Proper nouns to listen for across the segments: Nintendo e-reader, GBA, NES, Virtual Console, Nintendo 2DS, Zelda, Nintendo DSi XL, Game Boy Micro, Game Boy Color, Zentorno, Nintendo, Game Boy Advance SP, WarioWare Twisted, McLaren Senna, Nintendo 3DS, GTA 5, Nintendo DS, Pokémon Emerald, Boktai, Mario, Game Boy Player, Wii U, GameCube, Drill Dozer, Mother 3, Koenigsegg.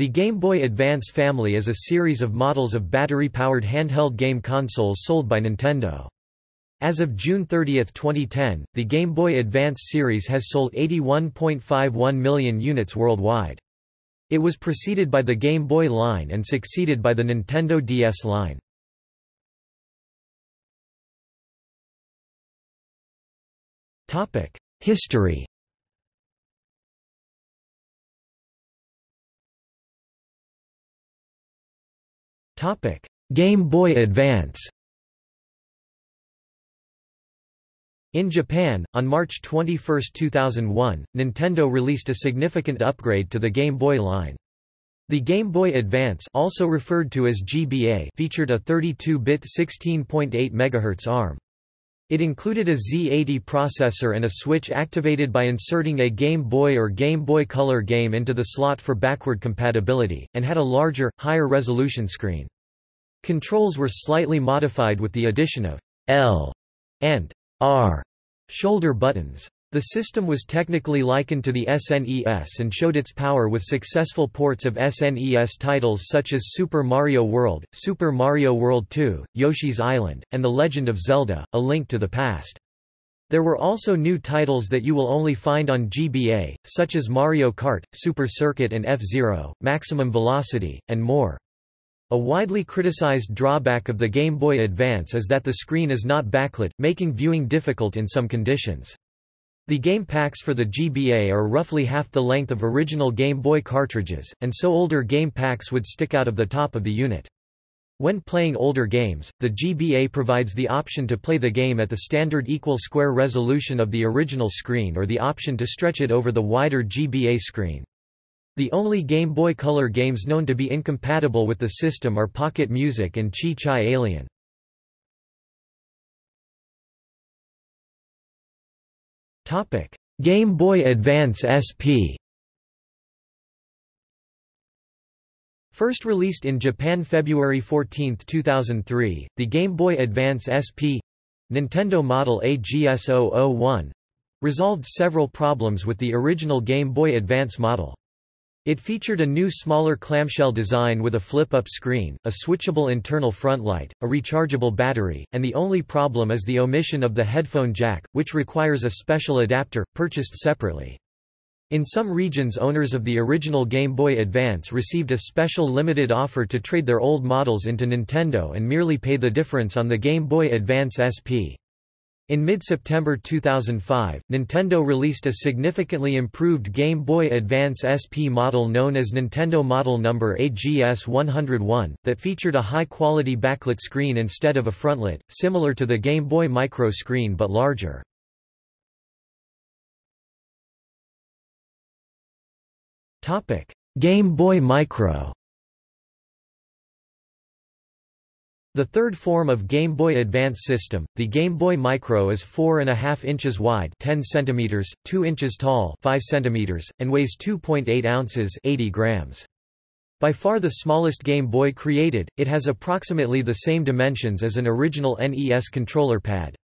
The Game Boy Advance family is a series of models of battery-powered handheld game consoles sold by Nintendo. As of June 30, 2010, the Game Boy Advance series has sold 81.51 million units worldwide. It was preceded by the Game Boy line and succeeded by the Nintendo DS line. History. Game Boy Advance. In Japan, on March 21, 2001, Nintendo released a significant upgrade to the Game Boy line. The Game Boy Advance, also referred to as GBA, featured a 32-bit 16.8 MHz ARM. It included a Z80 processor and a switch activated by inserting a Game Boy or Game Boy Color game into the slot for backward compatibility, and had a larger, higher resolution screen. Controls were slightly modified with the addition of L and R shoulder buttons. The system was technically likened to the SNES and showed its power with successful ports of SNES titles such as Super Mario World, Super Mario World 2, Yoshi's Island, and The Legend of Zelda: A Link to the Past. There were also new titles that you will only find on GBA, such as Mario Kart, Super Circuit and F-Zero, Maximum Velocity, and more. A widely criticized drawback of the Game Boy Advance is that the screen is not backlit, making viewing difficult in some conditions. The game packs for the GBA are roughly half the length of original Game Boy cartridges, and so older game packs would stick out of the top of the unit. When playing older games, the GBA provides the option to play the game at the standard equal square resolution of the original screen or the option to stretch it over the wider GBA screen. The only Game Boy Color games known to be incompatible with the system are Pocket Music and Chi-Chi Alien. Game Boy Advance SP. First released in Japan February 14, 2003, the Game Boy Advance SP Nintendo model AGS001 resolved several problems with the original Game Boy Advance model. It featured a new smaller clamshell design with a flip-up screen, a switchable internal frontlight, a rechargeable battery, and the only problem is the omission of the headphone jack, which requires a special adapter, purchased separately. In some regions, owners of the original Game Boy Advance received a special limited offer to trade their old models into Nintendo and merely pay the difference on the Game Boy Advance SP. In mid-September 2005, Nintendo released a significantly improved Game Boy Advance SP model known as Nintendo Model No. AGS101, that featured a high-quality backlit screen instead of a frontlit, similar to the Game Boy Micro screen but larger. Game Boy Micro. The third form of Game Boy Advance system, the Game Boy Micro, is 4.5 inches wide 10 cm, 2 inches tall 5 cm, and weighs 2.8 ounces 80 grams. By far the smallest Game Boy created, it has approximately the same dimensions as an original NES controller pad.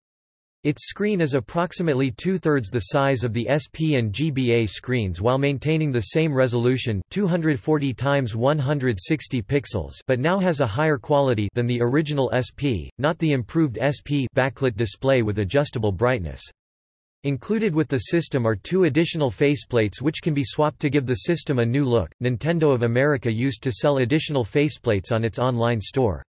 Its screen is approximately 2/3 the size of the SP and GBA screens while maintaining the same resolution, 240 x 160 pixels, but now has a higher quality than the original SP, not the improved SP backlit display with adjustable brightness. Included with the system are two additional faceplates which can be swapped to give the system a new look. Nintendo of America used to sell additional faceplates on its online store.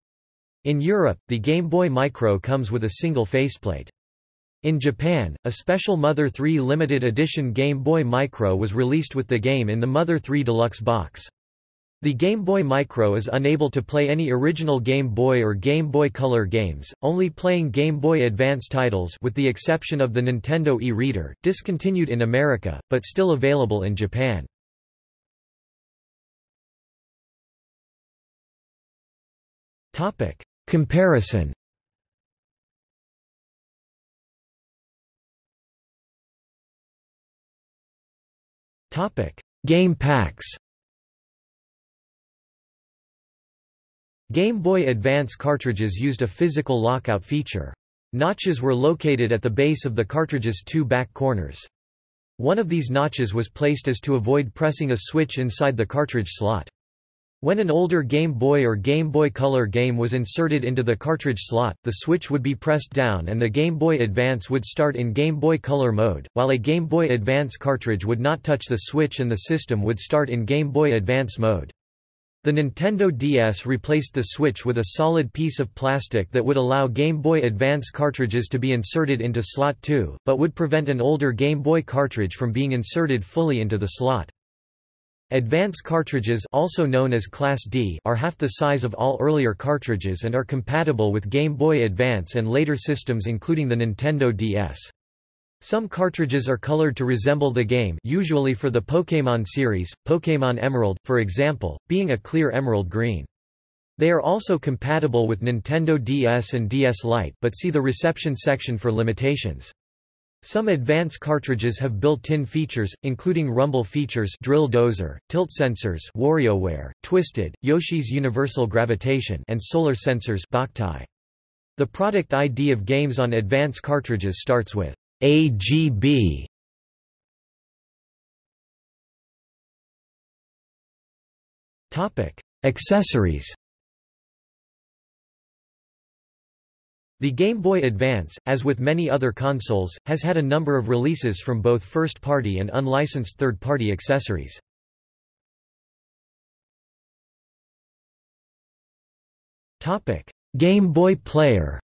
In Europe, the Game Boy Micro comes with a single faceplate. In Japan, a special Mother 3 limited edition Game Boy Micro was released with the game in the Mother 3 Deluxe box. The Game Boy Micro is unable to play any original Game Boy or Game Boy Color games, only playing Game Boy Advance titles with the exception of the Nintendo e-reader, discontinued in America, but still available in Japan. Comparison. Game packs. Game Boy Advance cartridges used a physical lockout feature. Notches were located at the base of the cartridge's two back corners. One of these notches was placed as to avoid pressing a switch inside the cartridge slot. When an older Game Boy or Game Boy Color game was inserted into the cartridge slot, the switch would be pressed down and the Game Boy Advance would start in Game Boy Color mode, while a Game Boy Advance cartridge would not touch the switch and the system would start in Game Boy Advance mode. The Nintendo DS replaced the switch with a solid piece of plastic that would allow Game Boy Advance cartridges to be inserted into slot 2, but would prevent an older Game Boy cartridge from being inserted fully into the slot. Advance cartridges, also known as Class D, are half the size of all earlier cartridges and are compatible with Game Boy Advance and later systems including the Nintendo DS. Some cartridges are colored to resemble the game, usually for the Pokémon series, Pokémon Emerald, for example, being a clear emerald green. They are also compatible with Nintendo DS and DS Lite, but see the reception section for limitations. Some Advance cartridges have built-in features, including rumble features, Drill Dozer, tilt sensors, WarioWare Twisted, Yoshi's Universal Gravitation, and solar sensors, Boktai. The product ID of games on Advance cartridges starts with AGB. Topic: Accessories. The Game Boy Advance, as with many other consoles, has had a number of releases from both first-party and unlicensed third-party accessories. Topic: Game Boy Player.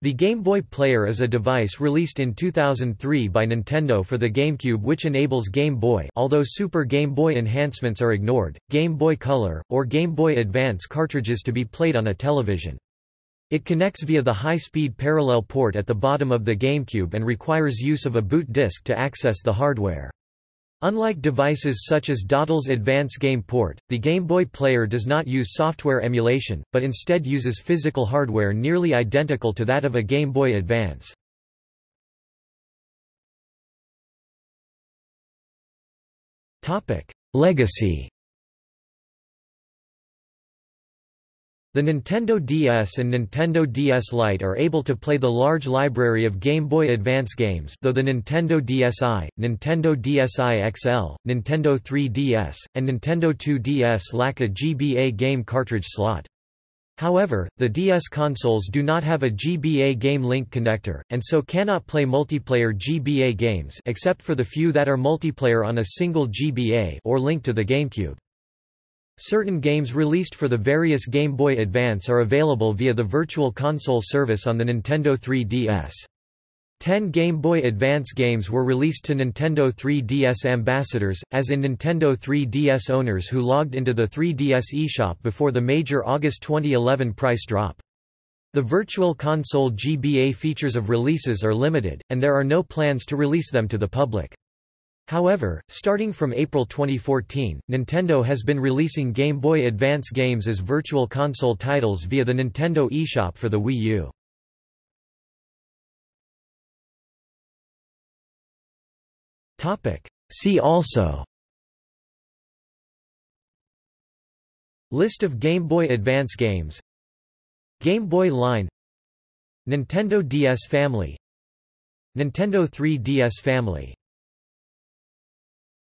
The Game Boy Player is a device released in 2003 by Nintendo for the GameCube which enables Game Boy, although Super Game Boy enhancements are ignored, Game Boy Color, or Game Boy Advance cartridges to be played on a television. It connects via the high-speed parallel port at the bottom of the GameCube and requires use of a boot disk to access the hardware. Unlike devices such as Dottle's Advance Game Port, the Game Boy Player does not use software emulation, but instead uses physical hardware nearly identical to that of a Game Boy Advance. Legacy. The Nintendo DS and Nintendo DS Lite are able to play the large library of Game Boy Advance games, though the Nintendo DSi, Nintendo DSi XL, Nintendo 3DS, and Nintendo 2DS lack a GBA game cartridge slot. However, the DS consoles do not have a GBA Game Link connector, and so cannot play multiplayer GBA games except for the few that are multiplayer on a single GBA or linked to the GameCube. Certain games released for the various Game Boy Advance are available via the Virtual Console service on the Nintendo 3DS. 10 Game Boy Advance games were released to Nintendo 3DS ambassadors, as in Nintendo 3DS owners who logged into the 3DS eShop before the major August 2011 price drop. The Virtual Console GBA features of releases are limited, and there are no plans to release them to the public. However, starting from April 2014, Nintendo has been releasing Game Boy Advance games as Virtual Console titles via the Nintendo eShop for the Wii U. Topic: See also. List of Game Boy Advance games. Game Boy line. Nintendo DS family. Nintendo 3DS family.